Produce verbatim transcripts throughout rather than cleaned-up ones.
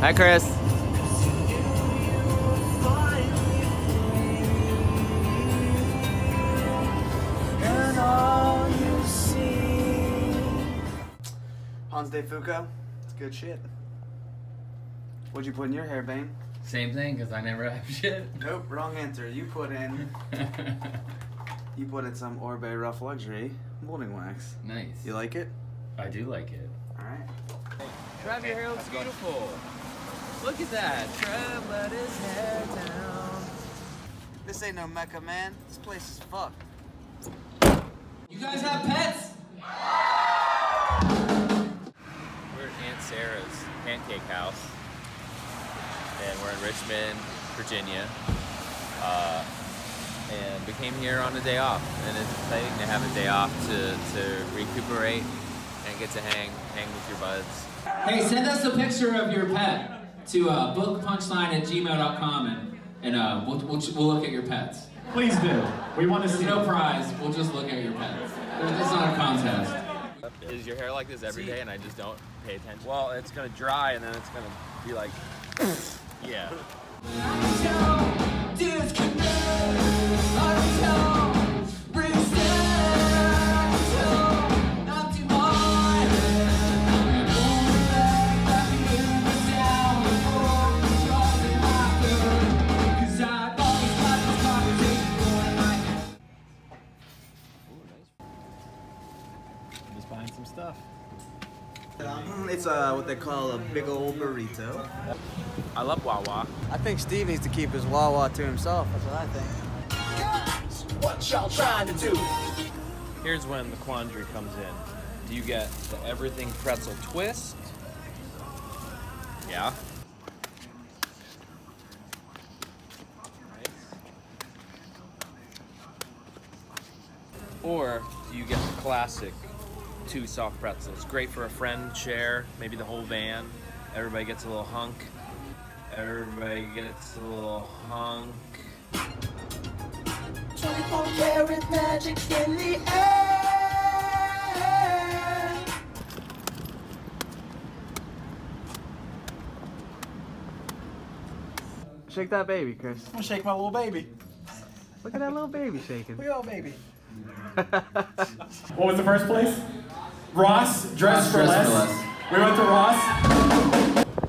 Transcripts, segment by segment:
Hi, Chris. Hans de Fuca, it's good shit. What'd you put in your hair, Bane? Same thing, because I never have shit. Nope, wrong answer. You put in... you put in some Orbe Rough Luxury molding wax. Nice. You like it? I do like it. Alright. Trev, your hair looks beautiful. Look at that. Trev let his hair down. This ain't no Mecca, man. This place is fucked. You guys have pets? We're at Aunt Sarah's pancake house. And we're in Richmond, Virginia. Uh, and we came here on a day off. And it's exciting to have a day off to, to recuperate and get to hang, hang with your buds. Hey, send us a picture of your pet to uh, bookpunchline at gmail dot com and, and uh, we'll, we'll, we'll look at your pets. Please do. We want to see. There's no prize. We'll just look at your pets. It's not a contest. Is your hair like this every day and I just don't pay attention? Well, it's going to dry and then it's going to be like... Yeah. I'm just buying some stuff. Um, it's uh, what they call a big old burrito. I love Wawa. I think Steve needs to keep his Wawa to himself. That's what I think. What y'all trying to do? Here's when the quandary comes in. Do you get the everything pretzel twist? Yeah. Or do you get the classic two soft pretzels? Great for a friend, share, maybe the whole van. Everybody gets a little hunk. Everybody gets a little hunk. twenty-four karat magic in the air. Shake that baby, Chris. I'm gonna shake my little baby. Look at that little baby shaking. Look at that baby. What was the first place? Ross, Dress for Less. We went to Ross.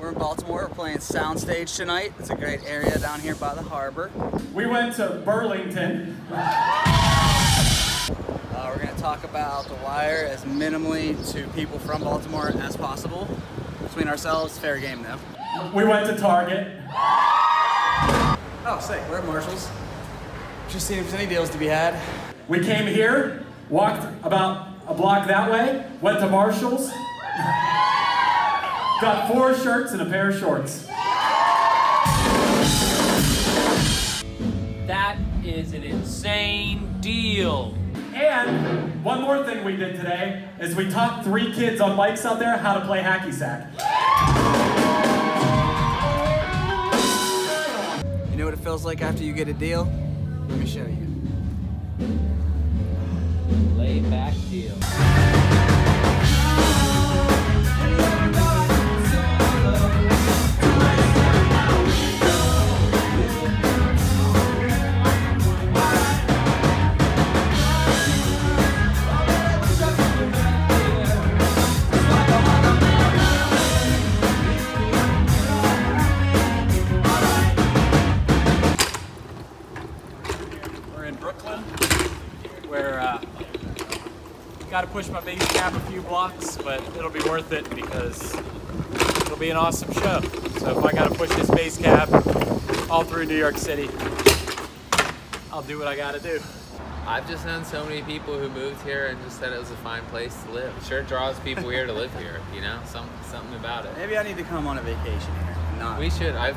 We're in Baltimore, we're playing Soundstage tonight. It's a great area down here by the harbor. We went to Burlington. Uh, we're gonna talk about The Wire as minimally to people from Baltimore as possible. Between ourselves, fair game though. We went to Target. Oh, sick, we're at Marshalls. Just seeing if there's any deals to be had. We came here, walked about a block that way, went to Marshalls, got four shirts and a pair of shorts. That is an insane deal. And one more thing we did today is we taught three kids on bikes out there how to play hacky sack. You know what it feels like after you get a deal? Let me show you. Laid back deal. We're in Brooklyn, where uh, got to push my baby cap a few blocks, but it'll be worth it because it'll be an awesome show. So if I got to push this bass cap all through New York City, I'll do what I got to do. I've just known so many people who moved here and just said it was a fine place to live. It sure draws people here to live here, you know, Some, something about it. Maybe I need to come on a vacation here. Not, we should. I've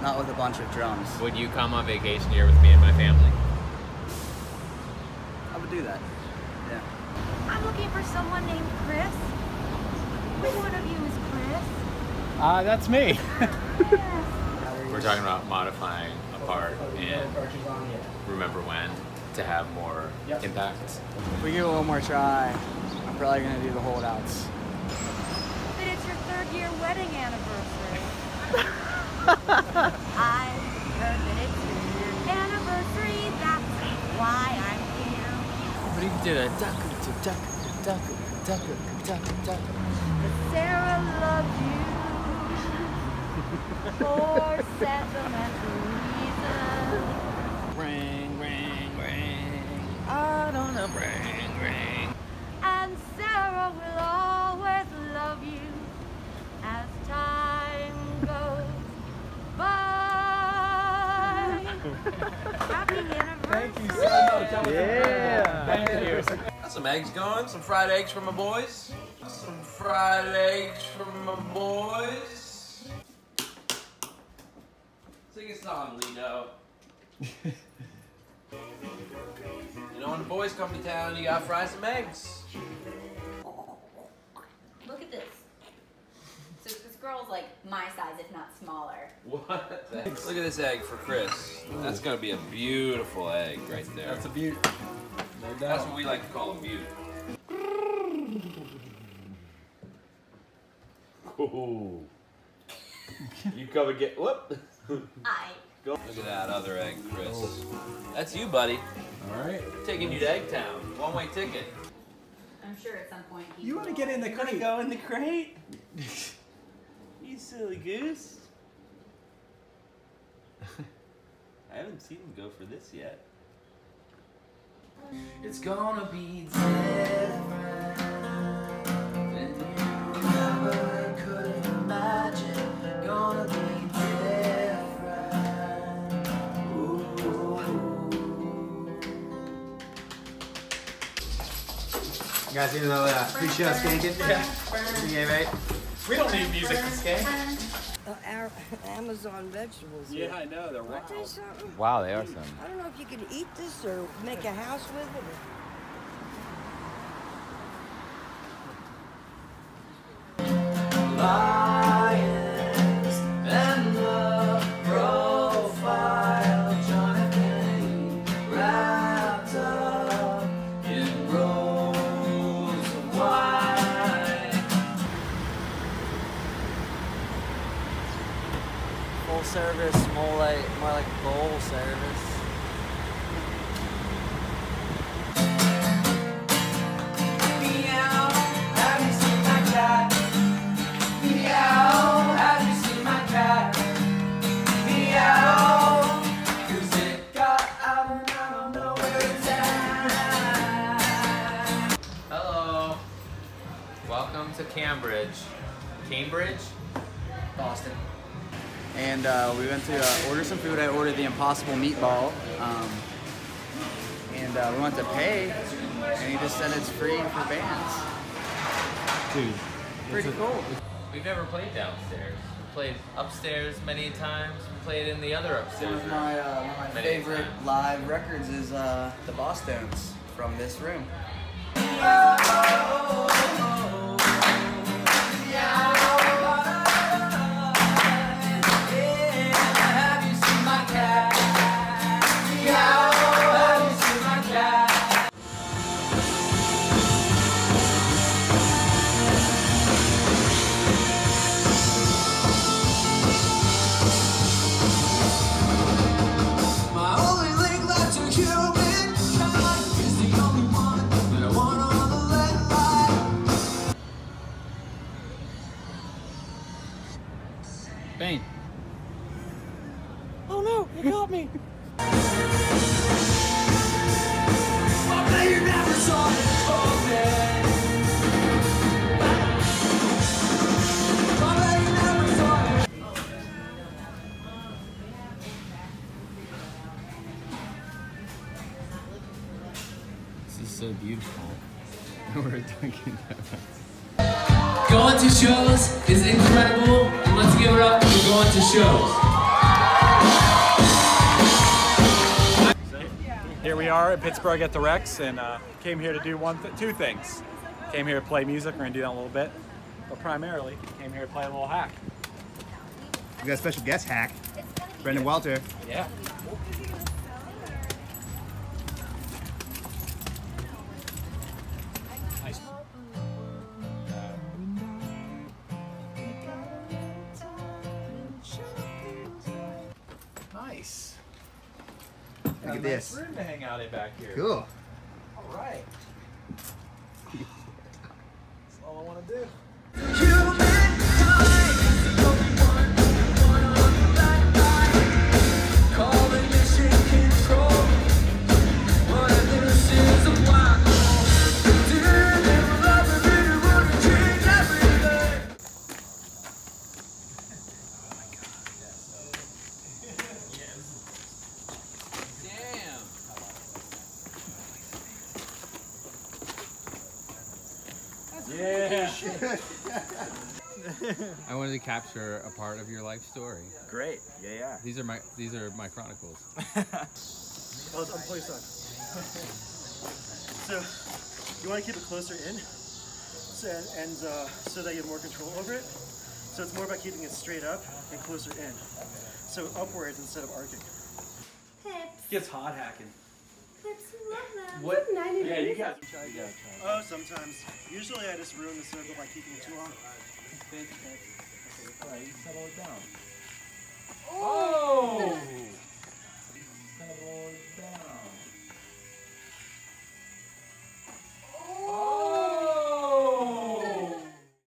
Not with a bunch of drums. Would you come on vacation here with me and my family? I would do that. I'm looking for someone named Chris. Which one of you is Chris? Ah, uh, that's me. We're talking about modifying a part and remember when to have more impact. If we give it one more try, I'm probably going to do the holdouts. But it's your third year wedding anniversary. I heard that it's your anniversary, that's why I'm here. But he did a duck-a-duck-a-duck-a-duck-a-duck-a-duck. But Sarah loves you for sentimental reasons. Ring, ring, ring. I don't know, ring, ring. And Sarah will always love you as time goes by. Happy anniversary. Thank you so much. Yeah. Thank you. Got some eggs going. Some fried eggs for my boys. Some fried eggs for my boys. Sing a song, Lino. You know, when the boys come to town, you gotta fry some eggs. Look at this. So this girl's like my size, if not smaller. What? The heck? Look at this egg for Chris. That's gonna be a beautiful egg right there. That's a beaut. No doubt. That's what we like to call a beaut. Ooh. You come and get. Whoop. Hi. Look at that other egg, Chris. That's you, buddy. All right. Taking you to Eggtown. One-way ticket. I'm sure at some point he You want to get in the crate? Go in the crate? You silly goose. I haven't seen him go for this yet. It's gonna be different than you ever could imagine. Gonna be You guys need a little uh, pre-show skanking? Yeah. Yeah, right? We don't need music to skank. Uh, our Amazon vegetables. Here. Yeah, I know. They're wild. Wow, they are some. I don't know if you can eat this or make a house with it. Service, more like more like bowl service. Hello, welcome to Cambridge, Cambridge, Boston. And uh, we went to uh, order some food. I ordered the Impossible Meatball. Um, and uh, we went to pay, and he just said it's free for bands. Dude. Pretty cool. We've never played downstairs. We played upstairs many times. We played in the other upstairs. One of my, uh, one of my favorite times. Live records is uh, the Bostones from this room. Oh, oh, oh, oh. Yeah. So beautiful. We're talking about going to shows is incredible, and let's give it up for going to shows. Here we are at Pittsburgh at the Rex, and uh, came here to do one, th two things. Came here to play music. We're gonna do that in a little bit, but primarily came here to play a little hack. We got a special guest hack, Brendan Walter. Yeah. Look at this. Nice room to hang out in back here. Cool. All right. That's all I want to do. I wanted to capture a part of your life story. Great, yeah, yeah. These are my these are my chronicles. Oh, it's on play side. So you want to keep it closer in, so, and uh, so that you have more control over it. So it's more about keeping it straight up and closer in. So upwards instead of arcing. Pips. Gets hot hacking. Pips, you love that. What? ninety yeah, you guys. Oh, sometimes. Usually I just ruin the circle by keeping it too long. All right, you settle it down. Oh!